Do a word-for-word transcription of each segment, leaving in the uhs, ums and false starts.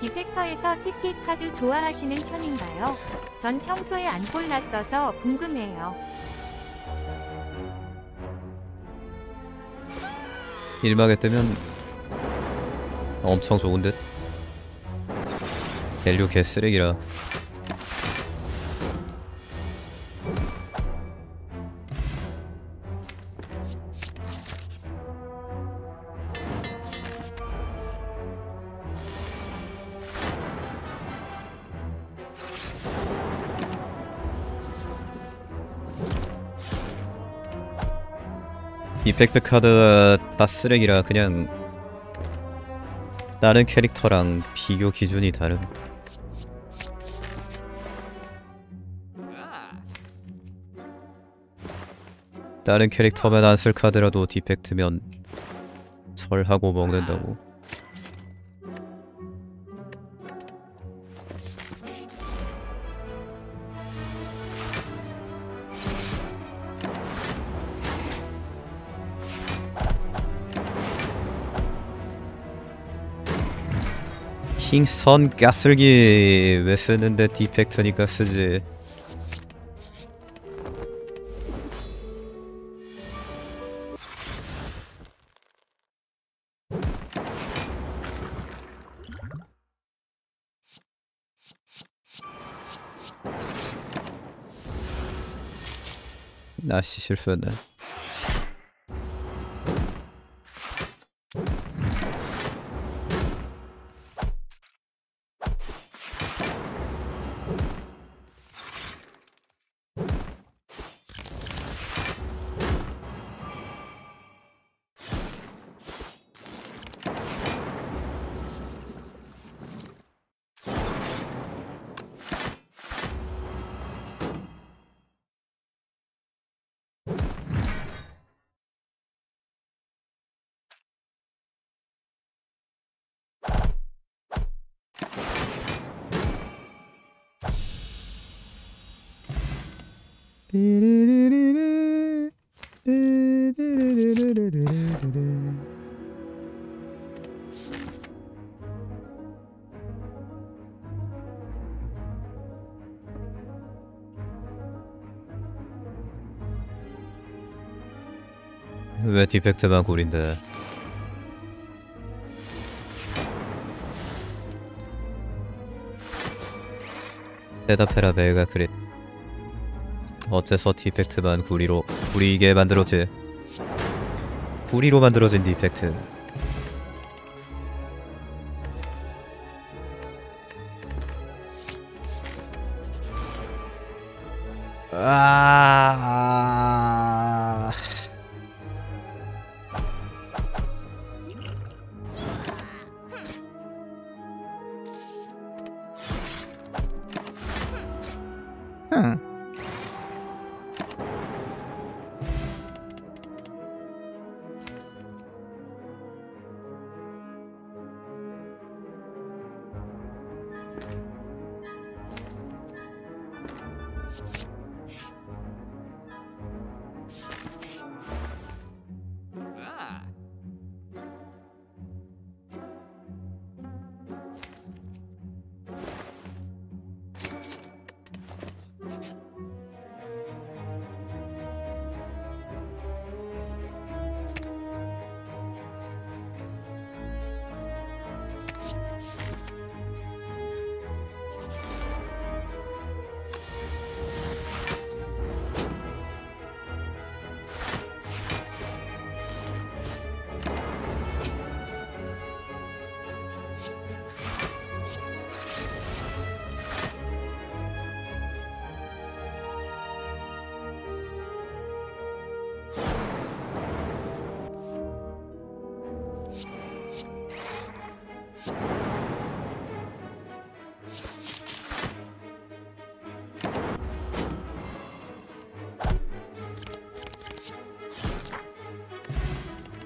디펙터에서 찍기 카드 좋아하시는 편인가요? 전 평소에 안 골랐어서 궁금해요. 일막에 뜨면 엄청 좋은 듯. 밸류 개 쓰레기라. 디펙트 카드 다 쓰레기라 그냥 다른 캐릭터랑 비교 기준이 다름. 다른 캐릭터면 안 쓸 카드라도 디펙트면 절하고 먹는다고. 킹선 까슬기 왜 쓰는데 디펙트니까 쓰지. 나씨 실수했네. 왜 디펙트만 구린데? 대답해라 베가 그릿. 어째서 디펙트만 구리로 구리게 만들었지? 구리로 만들어진 디펙트. 아. 응.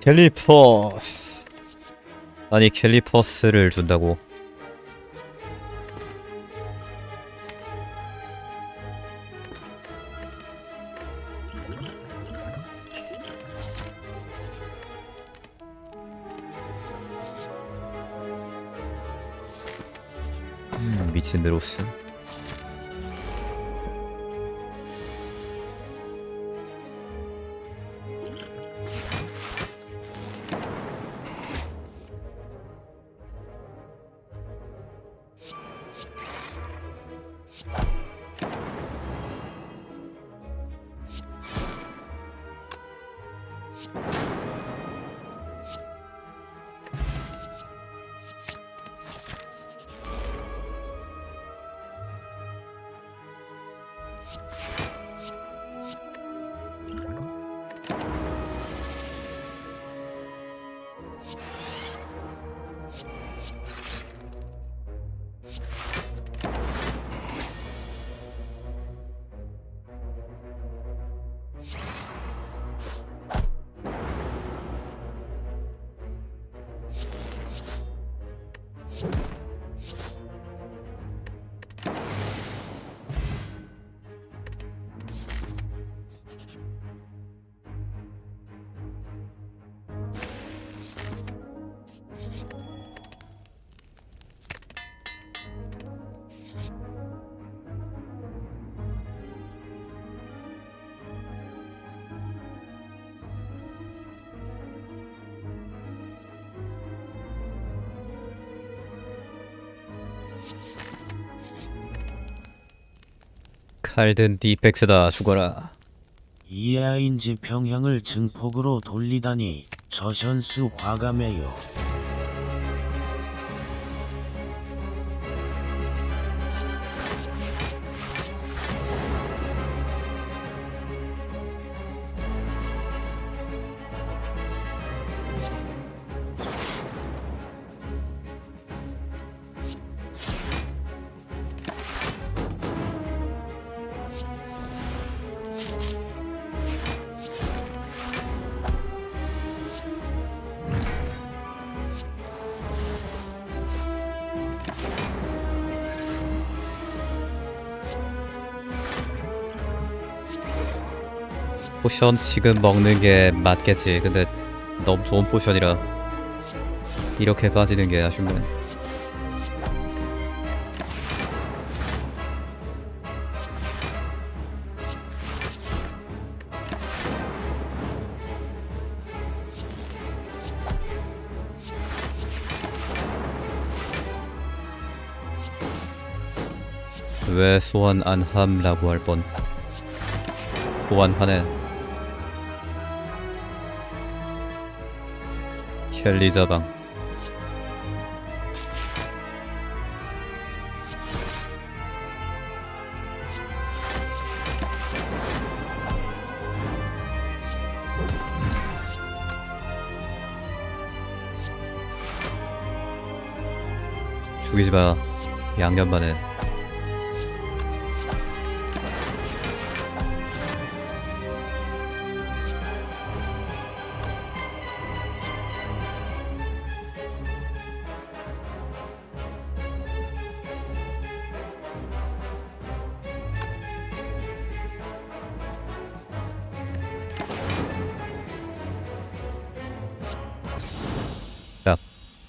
캘리퍼스. 아니 캘리퍼스를 준다고? 음, 미친 드로스. 칼든 디펙트다, 죽어라. 이하인지 평형을 증폭으로 돌리다니 저현수 과감해요. 포션 지금 먹는 게 맞겠지. 근데 너무 좋은 포션이라 이렇게 빠지는 게 아쉽네. 왜 소환 안 함라고 할 뻔. 소환하네. 켈리자방 죽이지마. 양념만해.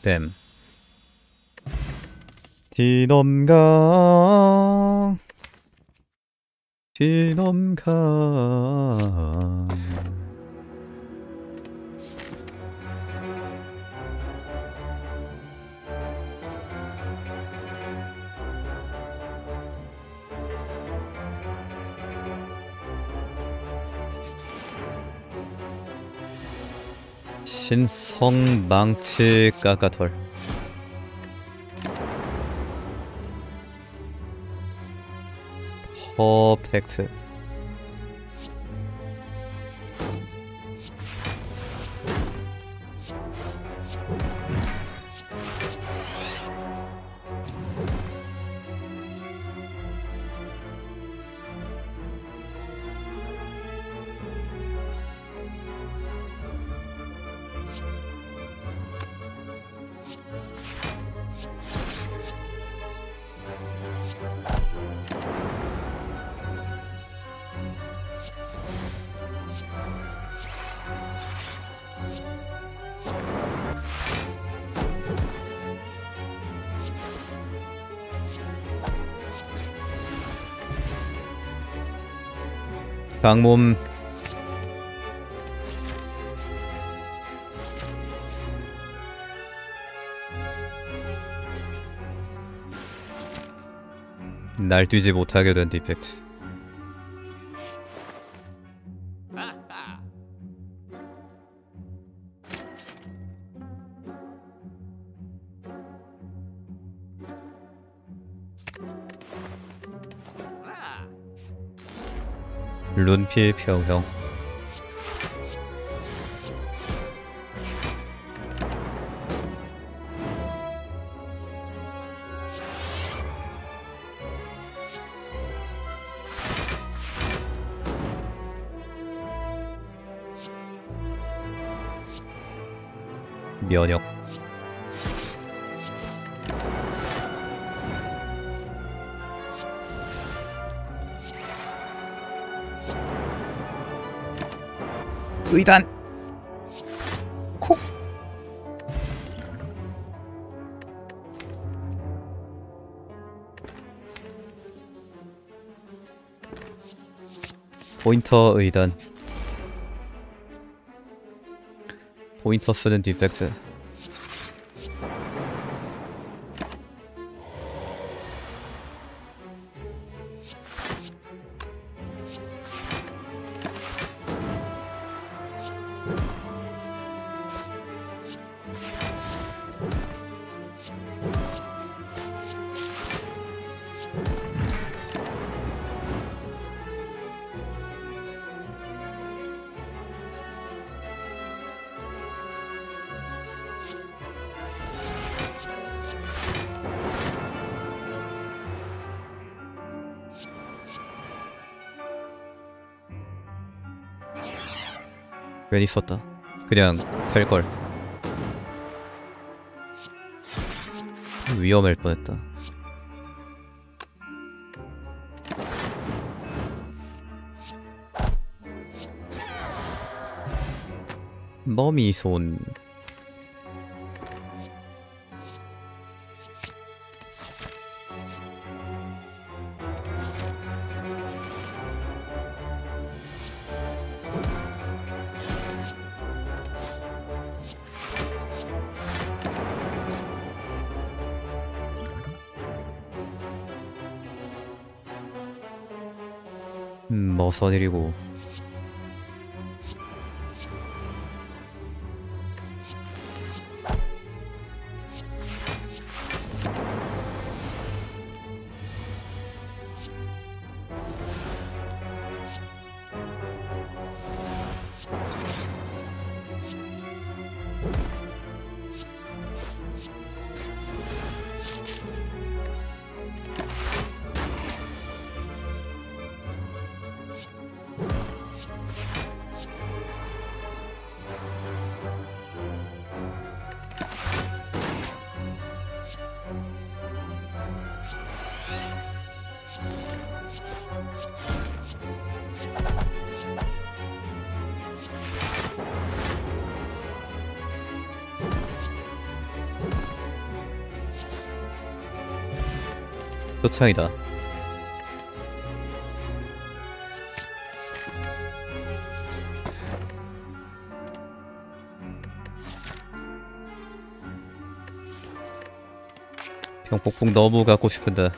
댐 디넘강 디넘강 신성 망치 까까털. 퍼펙트. 강몸. 날뛰지 못하게 된 디펙트. 룬피 평형. 면역. 의단. 콕. 포인터 의단. 포인터 쓰는 디펙트. 괜히 썼다. 그냥 팰걸. 위험할 뻔했다. 머미손. 써드리고 표창이다. 병폭풍 너무 갖고 싶은데.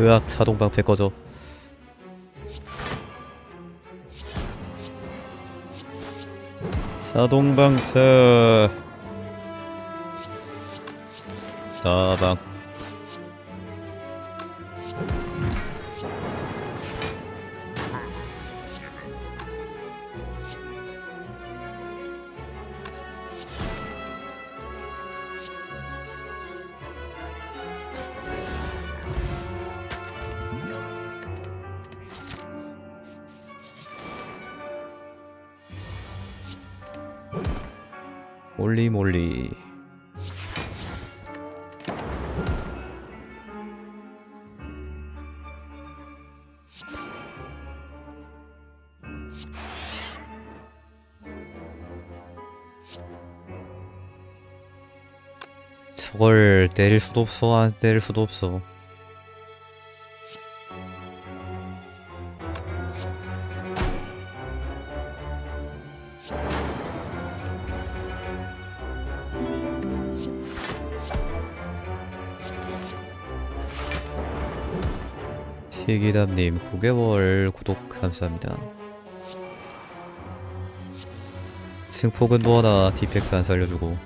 으악, 자동방패 꺼져. 자동방패. 자방. 몰리 몰리. 저걸 내릴 수도 없어, 안 내릴 수도 없어. 피기담님 구 개월 구독 감사합니다. 증폭은도 하나 디펙트 안 살려주고.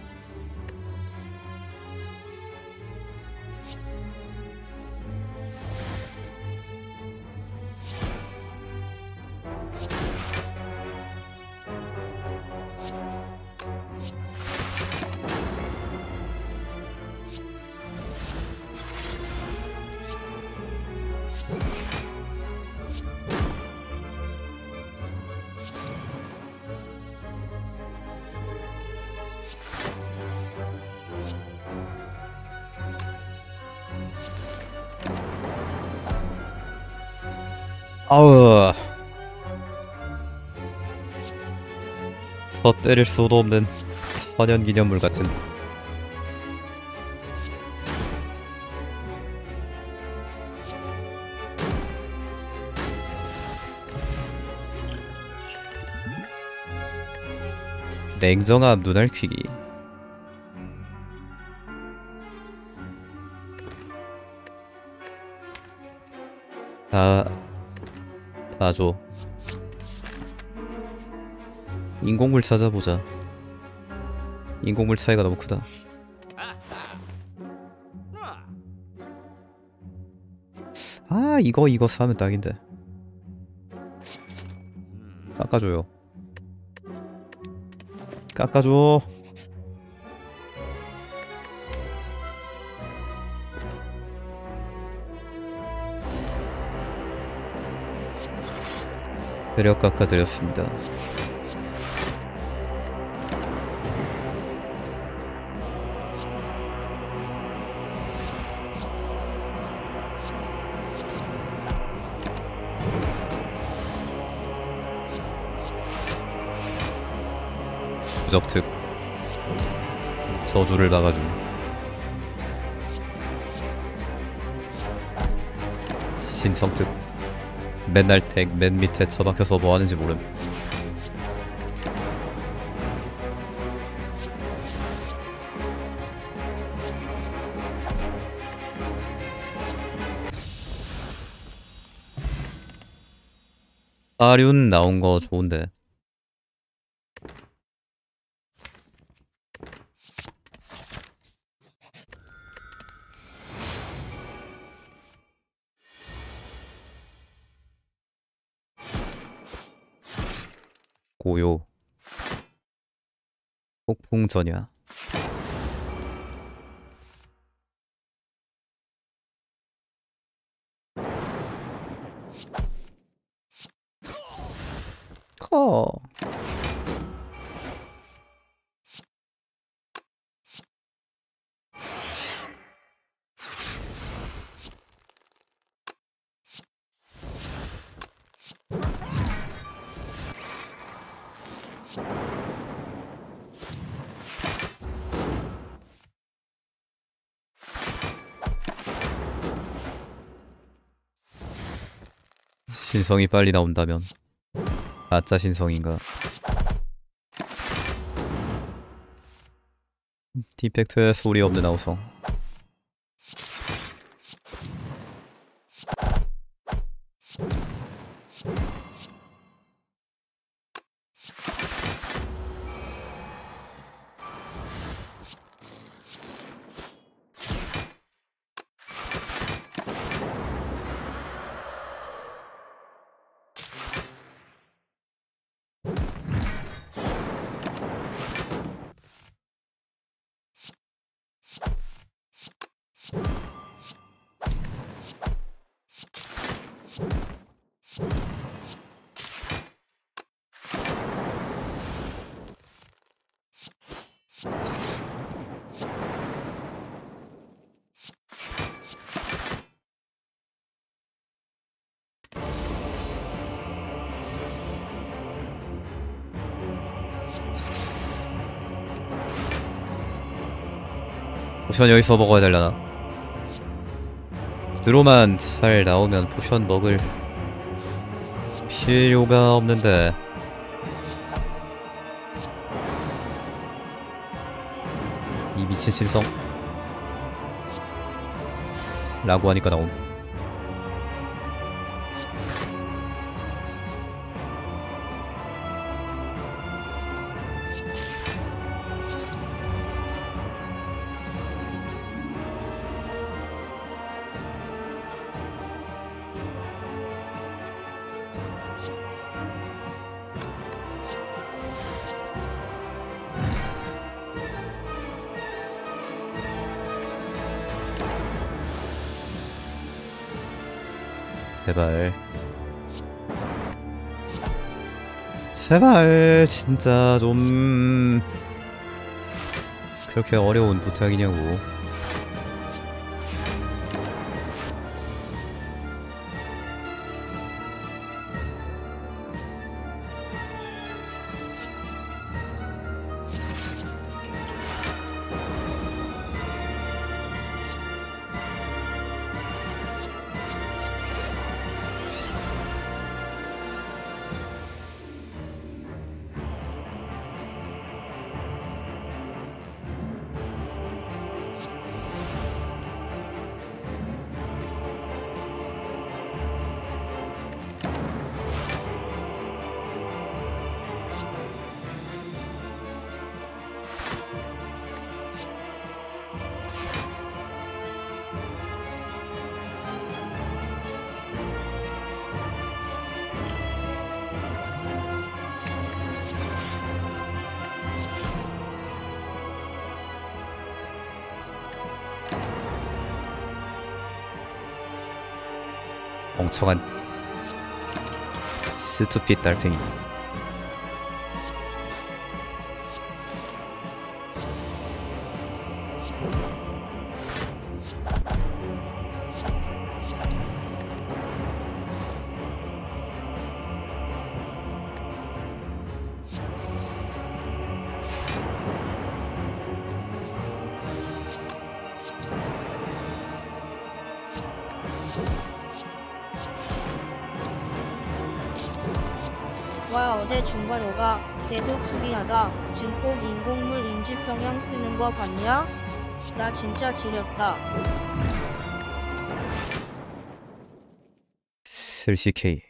아우, 저 때릴 수도 없는 천연기념물 같은. 냉정함 눈알퀴기. 아, 다 줘. 인공물 찾아보자. 인공물 차이가 너무 크다. 아, 이거 이거 사면 딱인데. 깎아줘요. 깎아줘. 대략 깎아드렸습니다. 무적특 저주를 막아줌. 신성특 맨날 택 맨 밑에 처박혀서 뭐하는지 모름. 아륜 나온거 좋은데. 고요. 폭풍전야. 커. 신성이 빨리 나온다면. 아짜 신성인가. 디펙트의 소리 없는 아우성. 포션 여기서 먹어야 되려나? 드로만 잘 나오면 포션 먹을 필요가 없는데. 이 미친 실성 라고 하니까 나옴. 제발 제발 진짜 좀 그렇게 어려운 부탁이냐고. 멍청한 스투핏 달팽이. 와, 어제 중괄호가 계속 수비하다 증폭 인공물 인지평형 쓰는 거 봤냐? 나 진짜 지렸다. 슬씨케이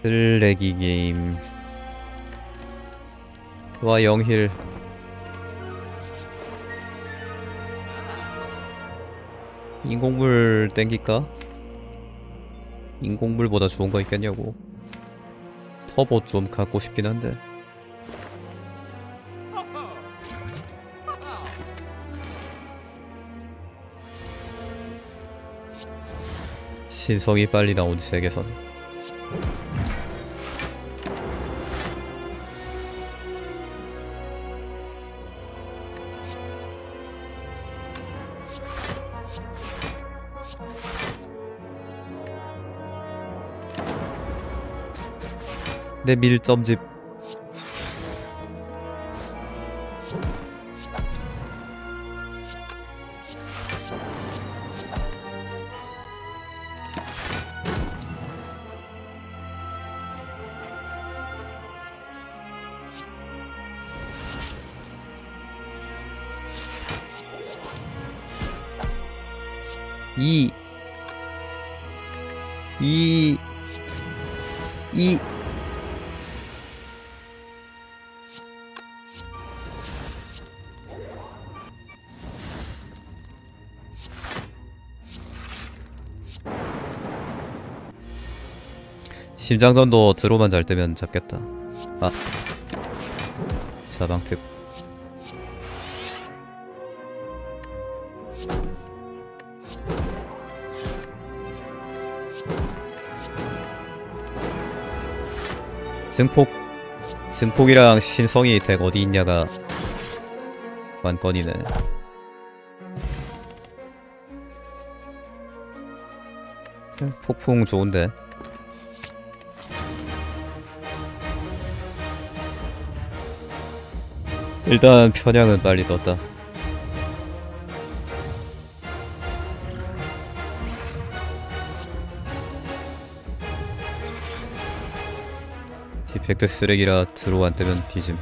슬래기 게임 와 영힐 인공물 땡길까? 인공물보다 좋은 거 있겠냐고. 터보 좀 갖고 싶긴 한데 신성이 빨리 나온 세계선. 내 밀점집 이 이 이 심장전도 드로만 잘 뜨면 잡겠다. 아, 자방특. 증폭, 증폭이랑 신성이 덱 어디 있냐가 관건이네. 폭풍 좋은데. 일단 편향은 빨리 떴다. 디펙트 쓰레기라 들어 안 뜨면 뒤짐.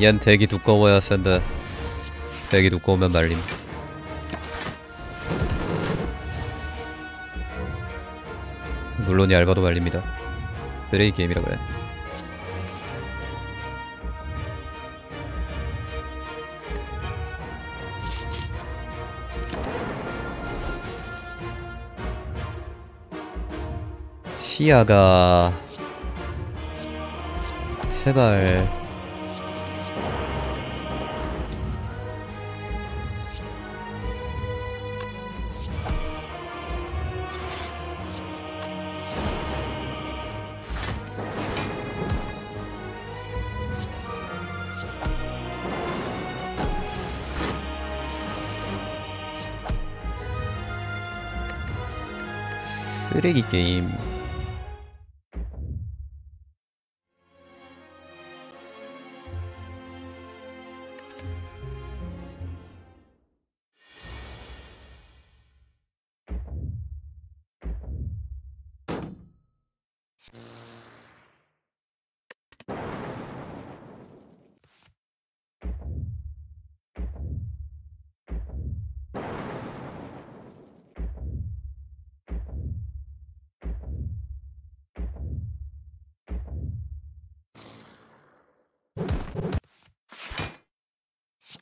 얜 덱이 두꺼워야 센데 덱이 두꺼우면 말림. 물론 얇아도 말립니다. 쓰레기 게임이라 그래. 치아가... 제발... 쓰레기 게임.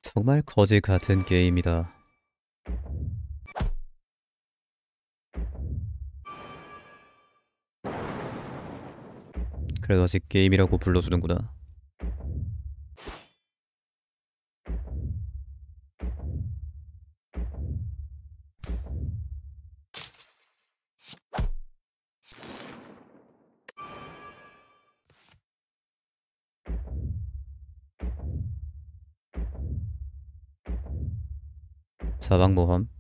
정말 거지 같은 게임이다. 그래도 아직 게임이라고 불러주는구나. 자방모험.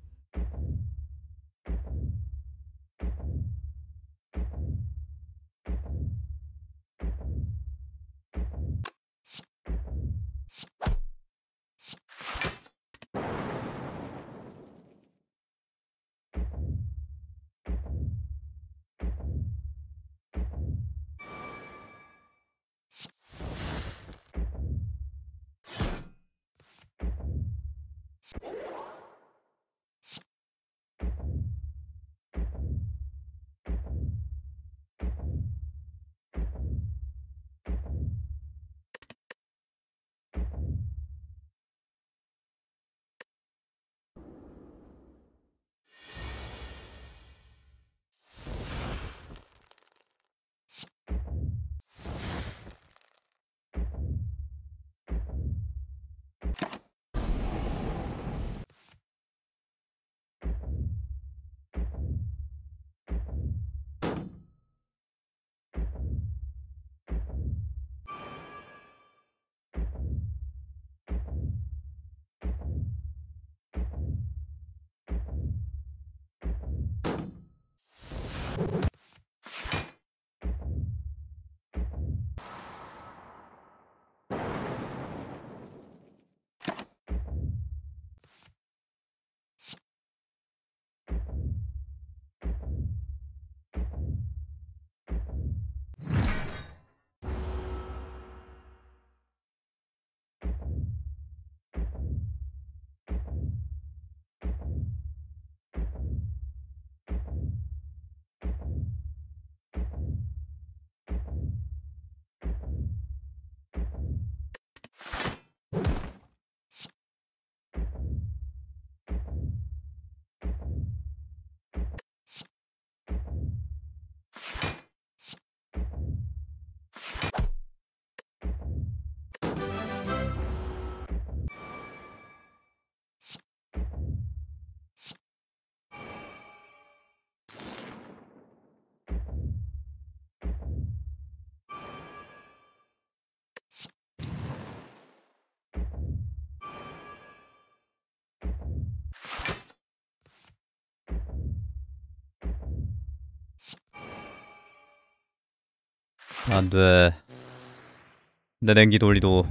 안돼. 내 냉기 돌리도.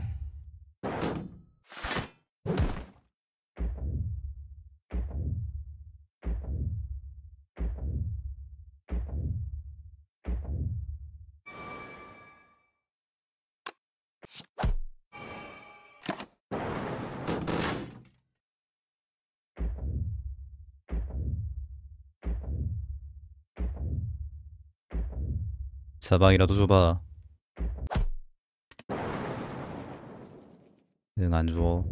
자방이라도 줘봐. 응, 안 줘.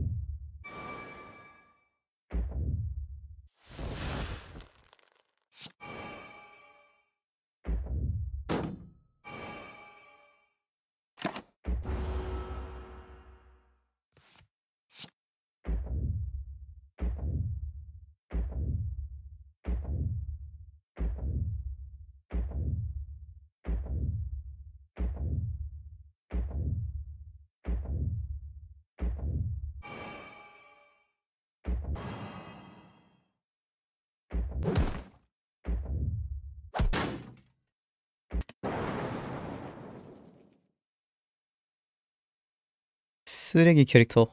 쓰레기 캐릭터.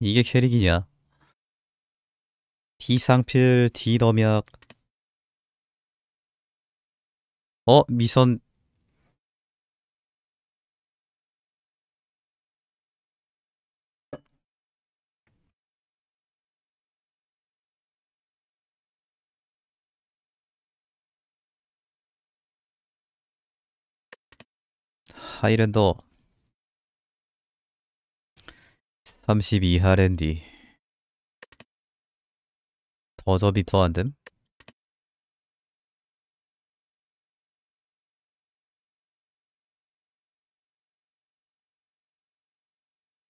이게 캐릭이냐? D상필, D덤약. 어? 미선. 하이랜더 삼십이 하랜디 버저비터 안됨?